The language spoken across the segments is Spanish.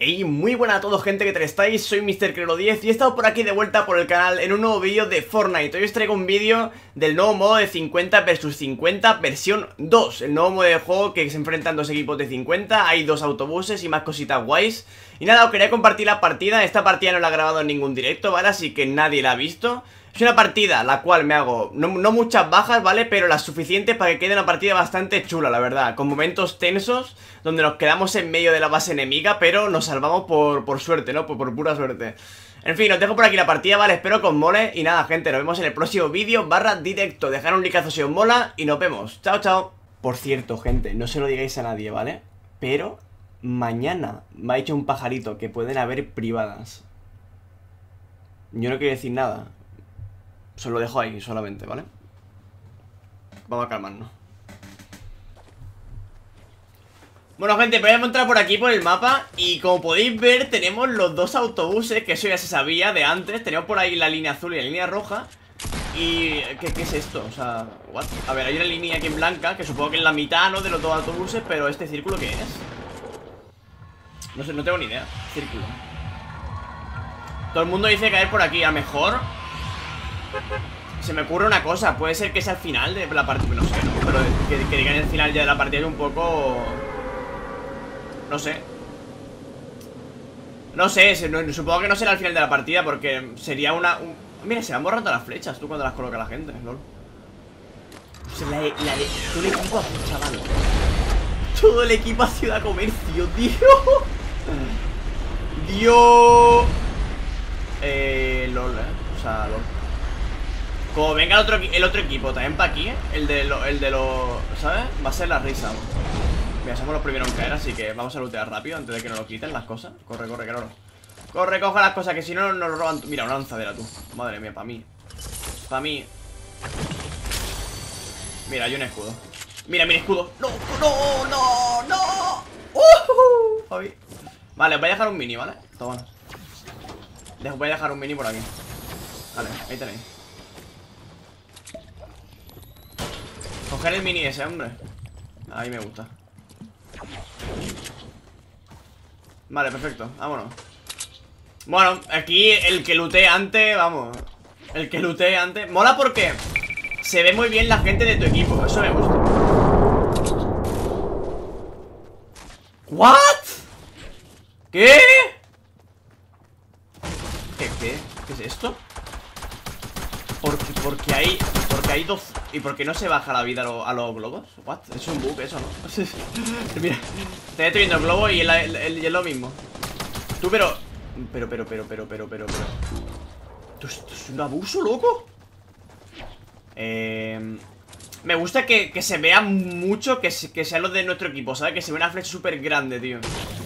Hey, muy buenas a todos, gente, que tal estáis? Soy MrKeroro10 y he estado por aquí de vuelta por el canal en un nuevo vídeo de Fortnite. Hoy os traigo un vídeo del nuevo modo de 50 vs 50 versión 2. El nuevo modo de juego que se enfrentan dos equipos de 50, hay dos autobuses y más cositas guays. Y nada, os quería compartir la partida. Esta partida no la he grabado en ningún directo, ¿vale? Así que nadie la ha visto. Es una partida la cual me hago no muchas bajas, ¿vale? Pero las suficientes para que quede una partida bastante chula, la verdad. Con momentos tensos, donde nos quedamos en medio de la base enemiga, pero nos salvamos por suerte, ¿no? Por pura suerte. En fin, os dejo por aquí la partida, ¿vale? Espero que os mole. Y nada, gente, nos vemos en el próximo vídeo / directo. Dejad un likeazo si os mola y nos vemos. Chao, chao. Por cierto, gente, no se lo digáis a nadie, ¿vale? Pero mañana me ha dicho un pajarito que pueden haber privadas. Yo no quiero decir nada. Se lo dejo ahí solamente, ¿vale? Vamos a calmarnos. Bueno, gente, pues voy a entrar por aquí, por el mapa. Y como podéis ver, tenemos los dos autobuses, que eso ya se sabía de antes. Tenemos por ahí la línea azul y la línea roja. Y... ¿Qué es esto? O sea... ¿what? A ver, hay una línea aquí en blanca, que supongo que es la mitad, ¿no? De los dos autobuses. Pero ¿este círculo qué es? No sé, no tengo ni idea. Círculo. Todo el mundo dice caer por aquí. A lo mejor... se me ocurre una cosa, puede ser que sea el final de la partida, no sé, ¿no? Pero que digan el final ya de la partida es un poco... no sé. No sé, supongo que no será el final de la partida porque sería una... Mira, se van borrando las flechas, tú, cuando las coloca la gente, lol. O sea, todo el equipo a chaval. Todo el equipo a Ciudad Comercio, tío. Dios. Lol, o sea, lol. Como venga el otro equipo también para aquí, el de los... ¿sabes? Va a ser la risa. Mira, somos los primeros en caer, así que vamos a lootear rápido antes de que nos lo quiten las cosas. Corre, corre, que no lo... corre, coja las cosas, que si no nos lo roban... Mira, una lanzadera, tú. Madre mía, para mí. Para mí. Mira, hay un escudo. Mira, mi escudo. ¡No, no, no, no! Vale, os voy a dejar un mini, ¿vale? Tomanos. Os voy a dejar un mini por aquí. Vale, ahí tenéis. Coger el mini ese, hombre. Ahí me gusta. Vale, perfecto, vámonos. Bueno, aquí el que looté antes, vamos. El que looté antes. Mola porque se ve muy bien la gente de tu equipo. Eso me gusta. ¿What? ¿Qué? ¿Qué es esto? Porque hay dos... ¿Y por qué no se baja la vida a los globos? ¿What? Es un bug eso, ¿no? Mira, te estoy viendo el globo y es lo mismo. Tú, pero... ¿Esto es un abuso, loco? Me gusta que se vea mucho que sean los de nuestro equipo, ¿sabes? Que se ve una flecha súper grande, tío.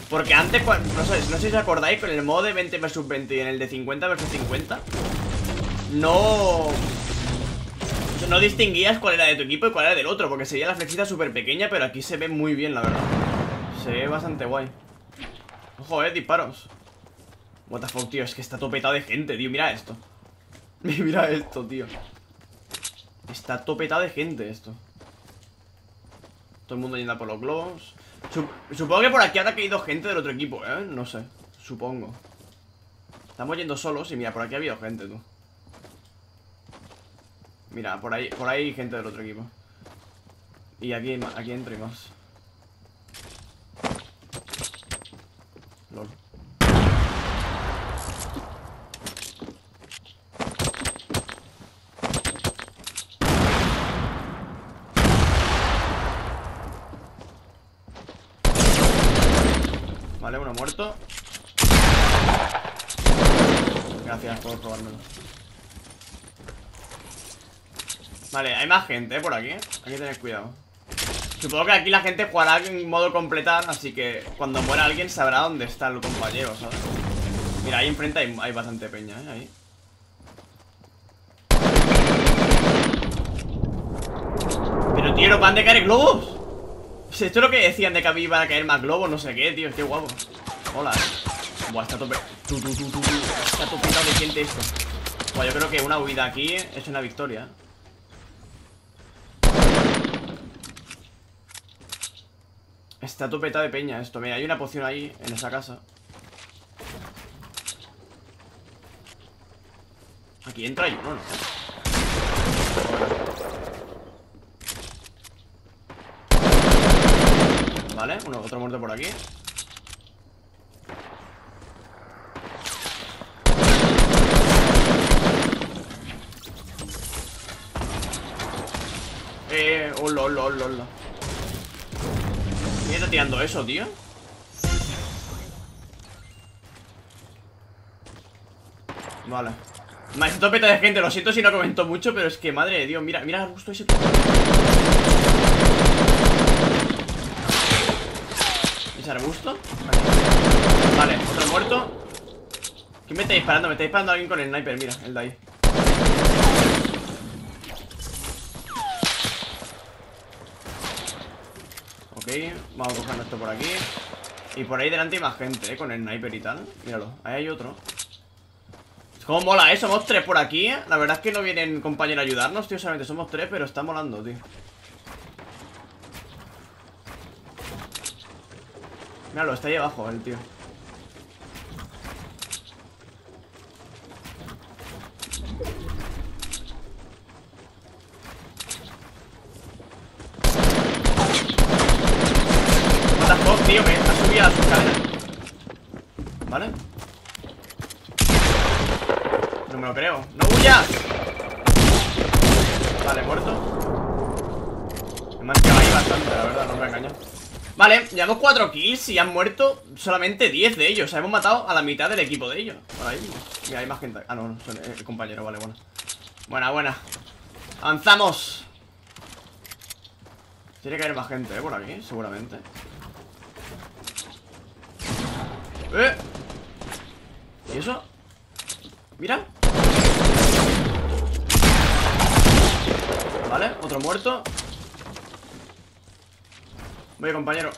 Porque antes, no sé si os acordáis, pero en el modo de 20 vs 20 y en el de 50 vs 50... No distinguías cuál era de tu equipo y cuál era del otro, porque sería la flechita súper pequeña, pero aquí se ve muy bien, la verdad. Se ve bastante guay. Ojo, disparos. What the fuck, tío, es que está topetado de gente, tío. Mira esto. Mira esto, tío. Está topetado de gente esto. Todo el mundo yendo por los globos. Supongo que por aquí habrá caído gente del otro equipo, ¿eh? No sé, supongo. Estamos yendo solos y mira, por aquí ha habido gente, tú. Mira, por ahí hay gente del otro equipo. Y aquí entro y más. Lol. Vale, uno muerto. Gracias por robármelo. Vale, hay más gente, por aquí. Hay que tener cuidado. Supongo que aquí la gente jugará en modo completar, así que cuando muera alguien sabrá dónde está el compañero, ¿sabes? Mira, ahí enfrente hay bastante peña, ¿eh? Ahí. Pero, tío, ¿no van a caer globos? O sea, esto es lo que decían de que iban a caer más globos, no sé qué, tío. Qué guapo. Hola. Buah, está tope. Está topetado de gente esto. Buah, yo creo que una huida aquí es una victoria, ¿eh? Está topetado de peña esto. Mira, hay una poción ahí en esa casa. Aquí entra yo, ¿no? Vale, otro muerto por aquí. Hola. ¿Quién está tirando eso, tío? Vale. Más topeta de gente, lo siento si no comento mucho, pero es que, madre de Dios, mira, mira justo ese. ¿Ese arbusto? Vale, otro muerto. ¿Quién me está disparando? Me está disparando alguien con el sniper, mira, el de ahí. Ok, vamos a coger esto por aquí. Y por ahí delante hay más gente, con el sniper y tal. Míralo, ahí hay otro. ¿Cómo mola, eh? Somos tres por aquí. La verdad es que no vienen compañeros a ayudarnos, tío. Solamente somos tres, pero está molando, tío. Míralo, está ahí abajo el tío. What the fuck, tío, me ha subido a su cadena. Vale. No me lo creo. ¡No huyas! Vale, muerto. Me han quedado ahí bastante, la verdad, no me engaño. Vale, llevamos 4 kills y han muerto solamente 10 de ellos. O sea, hemos matado a la mitad del equipo de ellos. Por ahí. Mira, hay más gente. Ah, no, son el compañero, vale, bueno. Buena. Avanzamos. Tiene que haber más gente, por aquí, seguramente. ¿Y eso? Mira. Vale, otro muerto. Voy, compañero.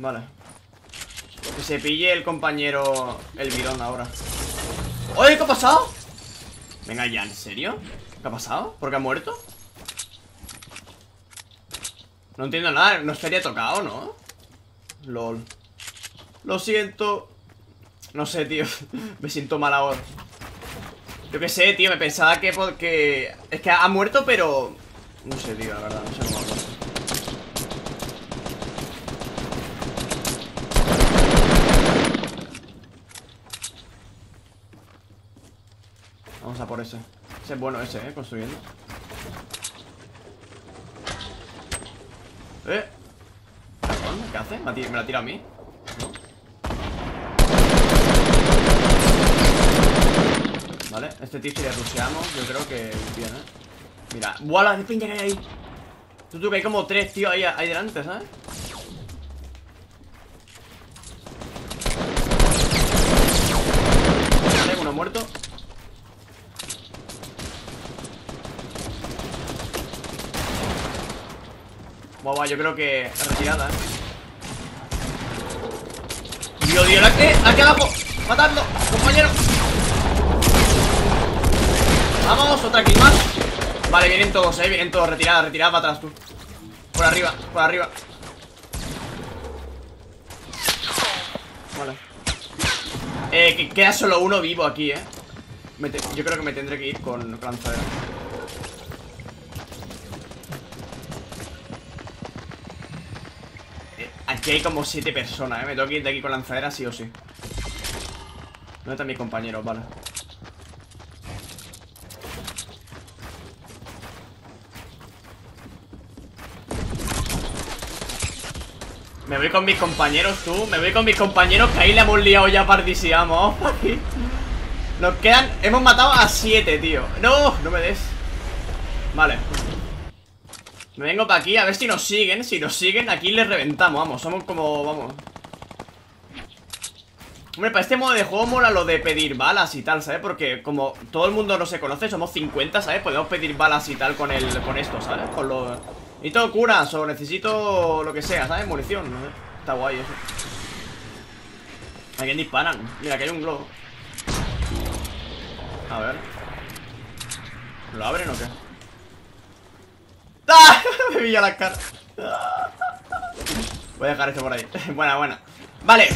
Vale. Que se pille el compañero el bidón ahora. ¡Oye! ¿Qué ha pasado? Venga ya, ¿en serio? ¿Qué ha pasado? ¿Por qué ha muerto? No entiendo nada, no estaría tocado, ¿no? LOL. Lo siento. No sé, tío. Me siento mal ahora. Yo qué sé, tío. Me pensaba que porque... Es que ha muerto, pero... No sé, tío, la verdad. No sé cómo hacerlo. Vamos a por ese. Ese es bueno, ese, construyendo. ¿Qué hace? ¿Me la tira a mí? Vale, este tío si le rusheamos, yo creo que bien, Mira, ¡wala! ¡Qué pinche que hay ahí! Tú, que hay como 3, tío, ahí delante, ¿sabes? Vale, uno muerto. Guau, yo creo que retirada, Dios, la que... Aquí abajo, matando, compañero. Vamos, otra kill más. Vale, vienen todos, vienen todos. Retirada para atrás, tú. Por arriba. Vale. Que queda solo uno vivo aquí, Yo creo que me tendré que ir con lanzadera. Aquí hay como 7 personas, Me tengo que ir de aquí con lanzadera sí o sí. ¿Dónde están mis compañeros? Vale. Me voy con mis compañeros, tú. Me voy con mis compañeros, que ahí le hemos liado ya, particiamos. Nos quedan... Hemos matado a 7, tío. ¡No! No me des. Vale. Me vengo para aquí, a ver si nos siguen. Si nos siguen, aquí les reventamos, vamos. Somos como... vamos. Hombre, para este modo de juego mola lo de pedir balas y tal, ¿sabes? Porque como todo el mundo no se conoce, somos 50, ¿sabes? Podemos pedir balas y tal con esto, ¿sabes? Con los... Necesito curas o necesito lo que sea, ¿sabes? Munición, ¿no? Está guay eso. ¿A quién disparan? Mira, que hay un globo. A ver. ¿Lo abren o qué? ¡Ah! Me pilló la cara. Voy a dejar esto por ahí. Buena. Vale.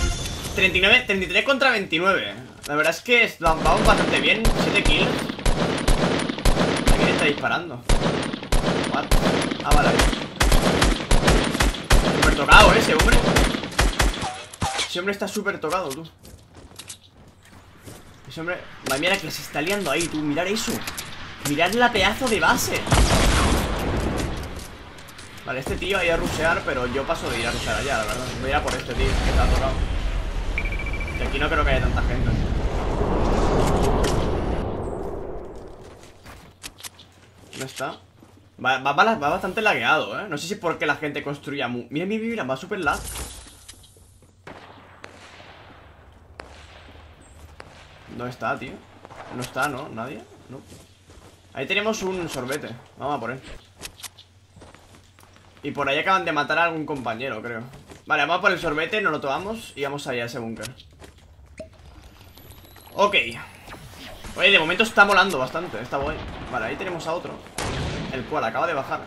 39, 33 contra 29. La verdad es que vamos bastante bien. 7 kills. ¿A quién está disparando? What? Ah, vale. Súper tocado, ese hombre. Ese hombre está súper tocado, tú. Ese hombre... Vaya, mira que se está liando ahí, tú. Mirad eso. Mirad la pedazo de base. Vale, este tío ha ido a rushear, pero yo paso de ir a rushear allá, la verdad. Voy a por este tío, que está tocado. Y aquí no creo que haya tanta gente. ¿Dónde está? Va bastante lagueado, ¿eh? No sé si es porque la gente construía muy... Mira, mira, mira, va súper lag. ¿Dónde está, tío? No está, ¿no? ¿Nadie? No. Ahí tenemos un sorbete. Vamos a por él. Y por ahí acaban de matar a algún compañero, creo. Vale, vamos a por el sorbete, nos lo tomamos y vamos allá a ese búnker. Ok. Oye, de momento está molando bastante, está guay. Vale, ahí tenemos a otro, el cual acaba de bajar.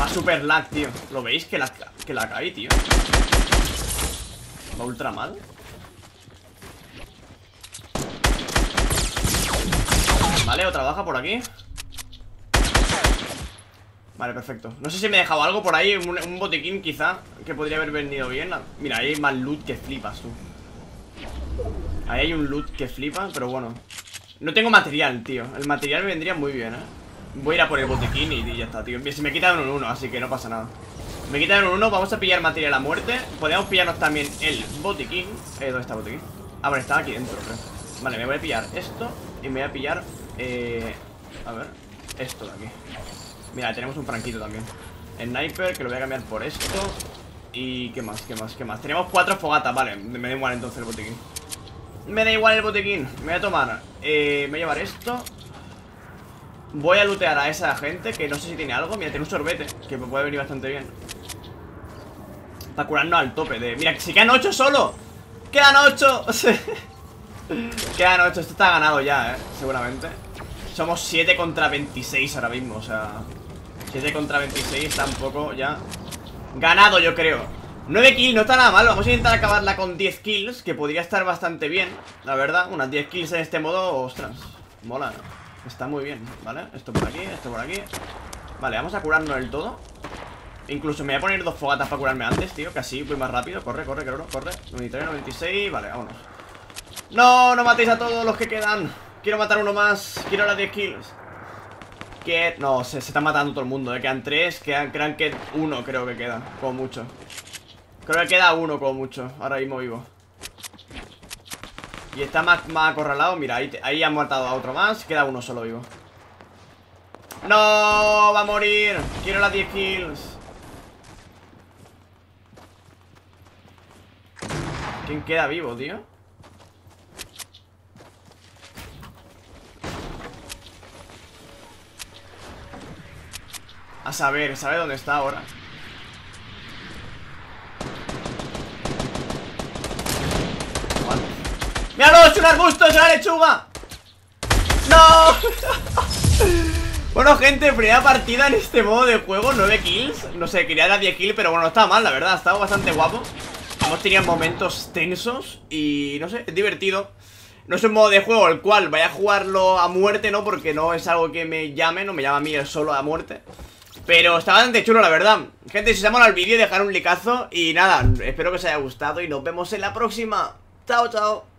Va super lag, tío. ¿Lo veis? Que lag hay, tío. Va ultra mal. Vale, otra baja por aquí. Vale, perfecto. No sé si me he dejado algo por ahí, un botiquín quizá, que podría haber venido bien. Mira, ahí hay más loot que flipas, tú. Ahí hay un loot que flipa, pero bueno. No tengo material, tío. El material me vendría muy bien, ¿eh? Voy a ir a por el botiquín y ya está, tío. Se me quitaron un 1, así que no pasa nada. Me quitan un 1, vamos a pillar material a muerte. Podríamos pillarnos también el botiquín. ¿Dónde está el botiquín? Ah, bueno, estaba aquí dentro, creo. Vale, me voy a pillar esto. Y me voy a pillar, a ver, esto de aquí. Mira, tenemos un franquito también. Sniper, que lo voy a cambiar por esto. Y qué más, qué más, qué más. Tenemos 4 fogatas, vale, me da igual entonces el botiquín. Me da igual el botiquín. Me voy a tomar, me voy a llevar esto. Voy a lootear a esa gente, que no sé si tiene algo. Mira, tiene un sorbete, que me puede venir bastante bien para curarnos al tope de... Mira, si quedan 8 solo. Quedan 8. Quedan 8, esto está ganado ya, seguramente. Somos 7 contra 26 ahora mismo, o sea 7 contra 26 está un poco ya ganado, yo creo. 9 kills, no está nada mal. Vamos a intentar acabarla con 10 kills, que podría estar bastante bien, la verdad. Unas 10 kills en este modo, ostras, mola, ¿no? Está muy bien, ¿vale? Esto por aquí, esto por aquí. Vale, vamos a curarnos del todo. Incluso me voy a poner 2 fogatas para curarme antes, tío, que así voy más rápido. Corre, corre, corre, corre. 93, 96, vale, vámonos. No, no matéis a todos los que quedan. Quiero matar uno más, quiero las 10 kills. Que... No, se está matando todo el mundo, Quedan 3, quedan que uno creo que queda, como mucho. Creo que queda uno como mucho, ahora mismo vivo. Y está más acorralado, mira, ahí han matado a otro más. Queda uno solo vivo. No, va a morir. Quiero las 10 kills. ¿Quién queda vivo, tío? A saber, ¿sabe dónde está ahora? Vale. ¡Míralo! ¡Es un arbusto! ¡Es una lechuga! ¡No! Bueno, gente, primera partida en este modo de juego. 9 kills, no sé, quería dar 10 kills, pero bueno, no estaba mal, la verdad, ha estado bastante guapo. Hemos tenido momentos tensos y no sé, es divertido. No es un modo de juego el cual vaya a jugarlo a muerte, ¿no? Porque no es algo que me llame, no me llama a mí el solo a muerte. Pero está bastante chulo, la verdad. Gente, si os ha molado el vídeo, dejad un likeazo. Y nada, espero que os haya gustado y nos vemos en la próxima. Chao, chao.